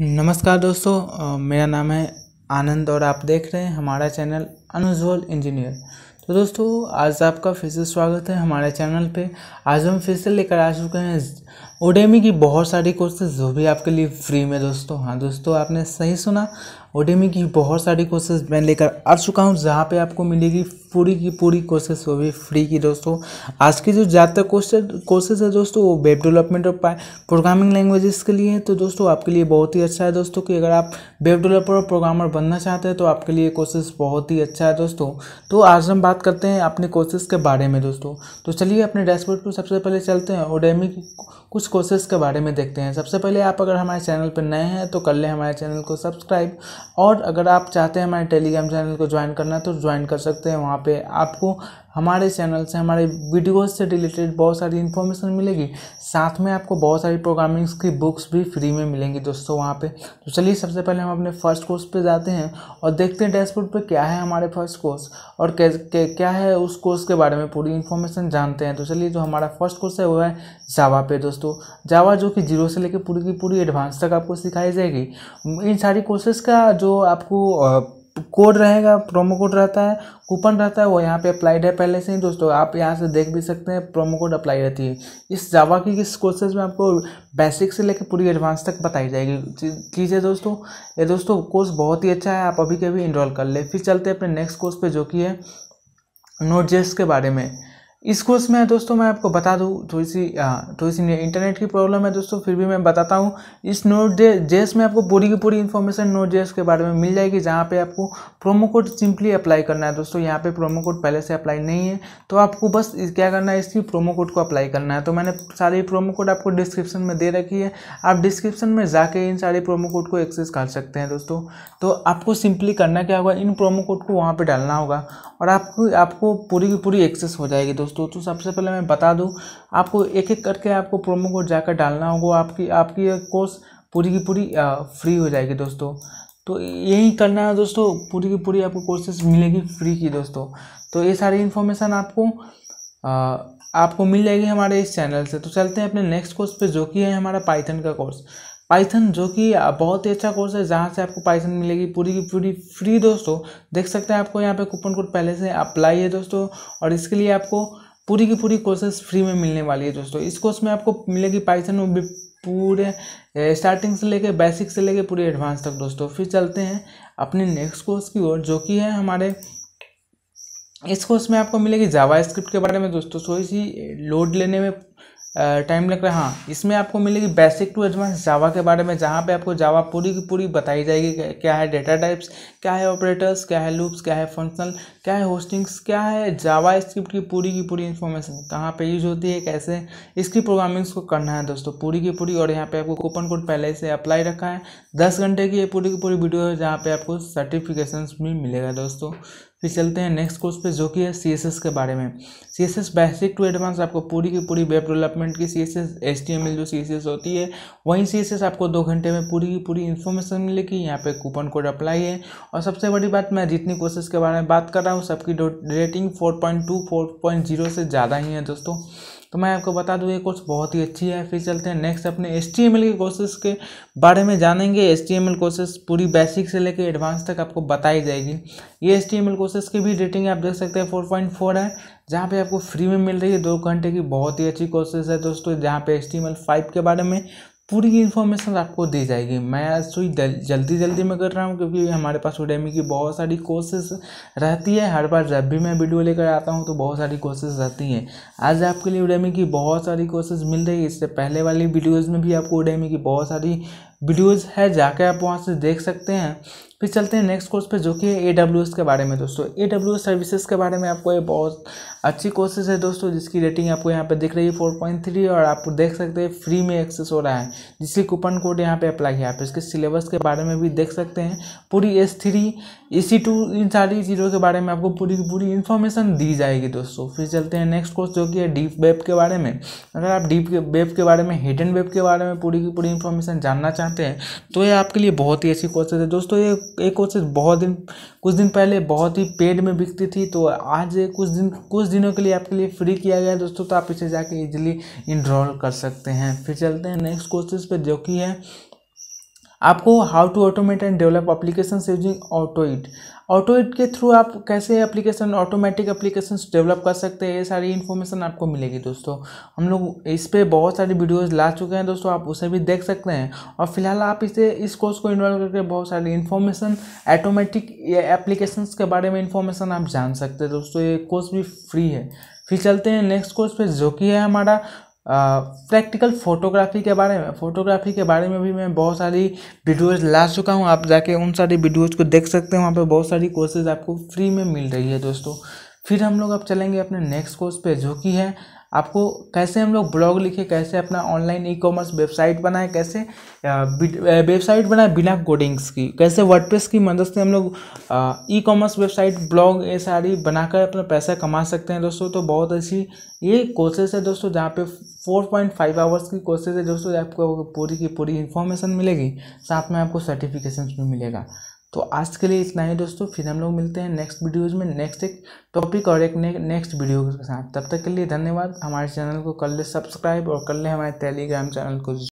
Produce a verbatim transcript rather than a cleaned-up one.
नमस्कार दोस्तों, मेरा नाम है आनंद और आप देख रहे हैं हमारा चैनल अनुजोल इंजीनियर। तो दोस्तों आज आपका फिर से स्वागत है हमारे चैनल पे। आज हम फिर से लेकर आ चुके हैं उडेमी की बहुत सारी कोर्सेज जो भी आपके लिए फ्री में। दोस्तों हाँ दोस्तों, आपने सही सुना, उडेमी की बहुत सारी कोर्सेज मैं लेकर आ चुका हूँ जहाँ पे आपको मिलेगी पूरी की पूरी कोर्सेज वो भी फ्री की। दोस्तों आज की जो ज़्यादातर कोर्सेज कोर्सेज है दोस्तों वो वेब डेवलपमेंट और प्रोग्रामिंग लैंग्वेजेस के लिए है। तो दोस्तों आपके लिए बहुत ही अच्छा है दोस्तों कि अगर आप वेब डेवलपर और प्रोग्रामर बनना चाहते हैं तो आपके लिए कोर्सेज बहुत ही अच्छा है दोस्तों। तो आज हम बात करते हैं अपने कोर्सेज के बारे में दोस्तों। तो चलिए अपने डैशबोर्ड पर सबसे पहले चलते हैं, उडेमी की कुछ कोर्सेज के बारे में देखते हैं। सबसे पहले आप अगर हमारे चैनल पर नए हैं तो कर लें हमारे चैनल को सब्सक्राइब, और अगर आप चाहते हैं हमारे टेलीग्राम चैनल को ज्वाइन करना तो ज्वाइन कर सकते हैं। वहाँ पे आपको हमारे चैनल से हमारे वीडियोस से रिलेटेड बहुत सारी इन्फॉर्मेशन मिलेगी, साथ में आपको बहुत सारी प्रोग्रामिंग्स की बुक्स भी फ्री में मिलेंगी दोस्तों वहाँ पे। तो चलिए सबसे पहले हम अपने फर्स्ट कोर्स पे जाते हैं और देखते हैं डैशबोर्ड पे क्या है हमारे फर्स्ट कोर्स और क्या, क्या क्या है उस कोर्स के बारे में पूरी इन्फॉर्मेशन जानते हैं। तो चलिए जो हमारा फर्स्ट कोर्स है वो है जावा पे दोस्तों। जावा जो कि जीरो से लेकर पूरी की पूरी एडवांस तक आपको सिखाई जाएगी। इन सारी कोर्सेज का जो आपको कोड रहेगा, प्रोमो कोड रहता है, कूपन रहता है, वो यहाँ पे अप्लाइड है पहले से ही दोस्तों। आप यहाँ से देख भी सकते हैं प्रोमो कोड अप्लाई रहती है। इस जावा की इस कोर्सेज में आपको बेसिक से लेकर पूरी एडवांस तक बताई जाएगी चीज़ें दोस्तों। ये दोस्तों कोर्स बहुत ही अच्छा है, आप अभी के भी इनरोल कर ले। फिर चलते हैं अपने नेक्स्ट कोर्स पे जो कि है नोड जेएस के बारे में। इस कोर्स में दोस्तों मैं आपको बता दूं, थोड़ी सी थोड़ी सी इंटरनेट की प्रॉब्लम है दोस्तों, फिर भी मैं बताता हूं। इस नोड जेएस में आपको पूरी की पूरी इन्फॉर्मेशन नोड जेएस के बारे में मिल जाएगी, जहां पे आपको प्रोमो कोड सिंपली अप्लाई करना है दोस्तों। यहां पे प्रोमो कोड पहले से अप्लाई नहीं है तो आपको बस क्या करना है, इसकी प्रोमो कोड को अप्लाई करना है। तो मैंने सारी प्रोमो कोड आपको डिस्क्रिप्शन में दे रखी है, आप डिस्क्रिप्शन में जाके इन सारे प्रोमो कोड को एक्सेस कर सकते हैं दोस्तों। तो आपको सिंपली करना क्या होगा, इन प्रोमो कोड को वहाँ पर डालना होगा और आपको आपको पूरी की पूरी एक्सेस हो जाएगी दोस्तों। तो सबसे पहले मैं बता दूं, आपको एक एक करके आपको प्रोमो कोड जाकर डालना होगा, आपकी आपकी कोर्स पूरी की पूरी फ्री हो जाएगी दोस्तों। तो यही करना है दोस्तों, पूरी की पूरी आपको कोर्सेज मिलेगी फ्री की दोस्तों। तो ये सारी इन्फॉर्मेशन आपको आ, आपको मिल जाएगी हमारे इस चैनल से। तो चलते हैं अपने नेक्स्ट कोर्स पे जो कि है हमारा पाइथन का कोर्स। पाइथन जो कि बहुत ही अच्छा कोर्स है, जहाँ से आपको पाइथन मिलेगी पूरी की पूरी फ्री दोस्तों। देख सकते हैं आपको यहाँ पे कूपन कोड पहले से अप्लाई है दोस्तों, और इसके लिए आपको पूरी की पूरी कोर्सेज फ्री में मिलने वाली है दोस्तों। इस कोर्स में आपको मिलेगी पाइथन वो भी पूरे स्टार्टिंग से लेके बेसिक से लेके पूरे एडवांस तक दोस्तों। फिर चलते हैं अपने नेक्स्ट कोर्स की ओर जो कि है हमारे, इस कोर्स में आपको मिलेगी जावा स्क्रिप्ट के बारे में दोस्तों। थोड़ी सी लोड लेने में टाइम लग रहा है। हाँ, इसमें आपको मिलेगी बेसिक टू एडवांस जावा के बारे में, जहाँ पे आपको जावा पूरी की पूरी बताई जाएगी। क्या है डेटा टाइप्स, क्या है ऑपरेटर्स, क्या है लूप्स, क्या है फंक्शनल, क्या है होस्टिंग्स, क्या है जावा स्क्रिप्ट की पूरी की पूरी इन्फॉर्मेशन, कहाँ पे यूज होती है, कैसे इसकी प्रोग्रामिंग्स को करना है दोस्तों पूरी की पूरी। और यहाँ पर आपको कूपन कोड पहले से अप्लाई रखा है। दस घंटे की ये पूरी की पूरी वीडियो है, जहाँ पर आपको सर्टिफिकेशन भी मिलेगा दोस्तों। फिर चलते हैं नेक्स्ट कोर्स पे जो कि है सीएसएस के बारे में। सीएसएस बेसिक टू एडवांस आपको पूरी की पूरी वेब डेवलपमेंट की सीएसएस, एचटीएमएल जो सीएसएस होती है वहीं सीएसएस आपको दो घंटे में पूरी की पूरी इन्फॉर्मेशन मिलेगी। यहाँ पे कूपन कोड अप्लाई है। और सबसे बड़ी बात, मैं जितनी कोर्सेज के बारे में बात कर रहा हूँ सबकी rating four point two four point zero से ज़्यादा ही है दोस्तों। तो मैं आपको बता दूँ ये कोर्स बहुत ही अच्छी है। फिर चलते हैं नेक्स्ट अपने एचटीएमएल के कोर्सेज के बारे में जानेंगे। एचटीएमएल कोर्सेज पूरी बेसिक से लेकर एडवांस तक आपको बताई जाएगी। ये एचटीएमएल कोर्सेज की भी रेटिंग आप देख सकते हैं फोर पॉइंट फोर है, जहाँ पे आपको फ्री में मिल रही है। दो घंटे की बहुत ही अच्छी कोर्सेज है दोस्तों, जहाँ पे एचटीएमएल फाइव के बारे में पूरी इन्फॉर्मेशन आपको दी जाएगी। मैं आज जल्दी जल्दी में कर रहा हूँ क्योंकि हमारे पास उडेमी की बहुत सारी कोर्सेज रहती है। हर बार जब भी मैं वीडियो लेकर आता हूँ तो बहुत सारी कोर्सेज रहती हैं। आज आपके लिए उडेमी की बहुत सारी कोर्सेज मिल रही है। इससे पहले वाली वीडियोज़ में भी आपको उडेमी की बहुत सारी वीडियोज़ है, जाके आप वहाँ से देख सकते हैं। फिर चलते हैं नेक्स्ट कोर्स पे जो कि है एडब्ल्यूएस के बारे में दोस्तों। एडब्ल्यूएस सर्विसेज के बारे में आपको ये बहुत अच्छी कोर्सेज है दोस्तों, जिसकी रेटिंग आपको यहाँ पे दिख रही है फोर पॉइंट थ्री, और आप देख सकते हैं फ्री में एक्सेस हो रहा है, जिसकी कूपन कोड यहाँ पे अप्लाई है। आप इसके सिलेबस के बारे में भी देख सकते हैं, पूरी एस थ्री एसी टू इन सारी चीज़ों के बारे में आपको पूरी की पूरी इन्फॉर्मेशन दी जाएगी दोस्तों। फिर चलते हैं नेक्स्ट कोर्स जो कि है डीप वेब के बारे में। अगर आप डीप वेब के बारे में, हिडन वेब के बारे में पूरी की पूरी इन्फॉर्मेशन जानना चाहते हैं तो ये आपके लिए बहुत ही अच्छी कोर्सेज है दोस्तों। ये एक कोर्सेज बहुत दिन कुछ दिन पहले बहुत ही पेड में बिकती थी, तो आज कुछ दिन कुछ दिनों के लिए आपके लिए फ्री किया गया है दोस्तों। तो आप इसे जाके इजीली इनरोल कर सकते हैं। फिर चलते हैं नेक्स्ट कोर्सेज पे जो कि है आपको how to automate and develop applications using AutoIt. AutoIt के थ्रू आप कैसे एप्लीकेशन ऑटोमेटिक एप्लीकेशंस डेवलप कर सकते हैं, ये सारी इन्फॉर्मेशन आपको मिलेगी दोस्तों। हम लोग इस पर बहुत सारी वीडियोस ला चुके हैं दोस्तों, आप उसे भी देख सकते हैं। और फिलहाल आप इसे इस कोर्स को इन्वॉल्व करके बहुत सारी इन्फॉर्मेशन ऑटोमेटिक एप्लीकेशंस के बारे में इन्फॉर्मेशन आप जान सकते हैं दोस्तों। ये कोर्स भी फ्री है। फिर चलते हैं नेक्स्ट कोर्स पर, जो कि है हमारा प्रैक्टिकल फ़ोटोग्राफी के बारे में। फ़ोटोग्राफी के बारे में भी मैं बहुत सारी वीडियोस ला चुका हूँ, आप जाके उन सारी वीडियोस को देख सकते हैं। वहाँ पे बहुत सारी कोर्सेज आपको फ्री में मिल रही है दोस्तों। फिर हम लोग अब चलेंगे अपने नेक्स्ट कोर्स पे, जो कि है आपको कैसे हम लोग ब्लॉग लिखे, कैसे अपना ऑनलाइन ई कॉमर्स वेबसाइट बनाए, कैसे वेबसाइट बनाए बिना कोडिंग्स की, कैसे वर्डप्रेस की मदद से हम लोग ई कॉमर्स वेबसाइट, ब्लॉग, ये सारी बनाकर अपना पैसा कमा सकते हैं दोस्तों। तो बहुत अच्छी ये कोर्सेज है दोस्तों, जहाँ पे फोर पॉइंट फाइव आवर्स की कोर्सेज है दोस्तों। आपको पूरी की पूरी इन्फॉर्मेशन मिलेगी, साथ में आपको सर्टिफिकेशन भी मिलेगा। तो आज के लिए इतना ही दोस्तों। फिर हम लोग मिलते हैं नेक्स्ट वीडियोज़ में, नेक्स्ट एक टॉपिक और एक ने, नेक्स्ट वीडियो के साथ। तब तक के लिए धन्यवाद। हमारे चैनल को कर ले सब्सक्राइब और कर ले हमारे टेलीग्राम चैनल को।